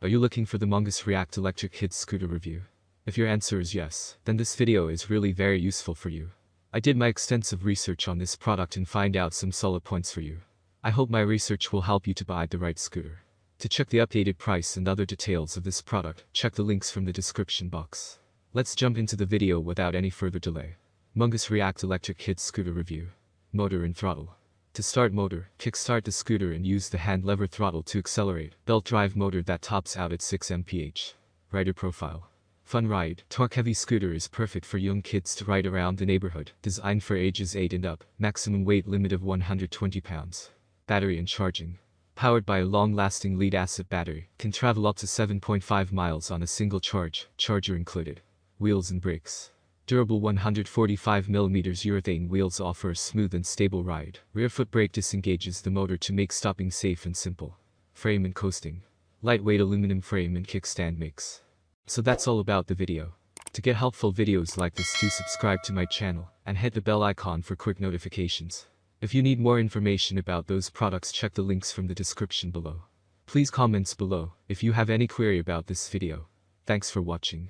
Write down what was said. Are you looking for the Mongoose React electric kids scooter review? If your answer is yes, then this video is really very useful for you. I did my extensive research on this product and find out some solid points for you. I hope my research will help you to buy the right scooter. To check the updated price and other details of this product, check the links from the description box. Let's jump into the video without any further delay. Mongoose React electric kids scooter review. Motor and throttle. To start motor, kickstart the scooter and use the hand lever throttle to accelerate. Belt drive motor that tops out at 6 mph. Rider profile. Fun ride. Torque-heavy scooter is perfect for young kids to ride around the neighborhood. Designed for ages 8 and up. Maximum weight limit of 120 pounds. Battery and charging. Powered by a long-lasting lead-acid battery. Can travel up to 7.5 miles on a single charge, charger included. Wheels and brakes. Durable 145mm urethane wheels offer a smooth and stable ride. Rear foot brake disengages the motor to make stopping safe and simple. Frame and coasting. Lightweight aluminum frame and kickstand makes. So that's all about the video. To get helpful videos like this, do subscribe to my channel and hit the bell icon for quick notifications. If you need more information about those products, check the links from the description below. Please comment below if you have any query about this video. Thanks for watching.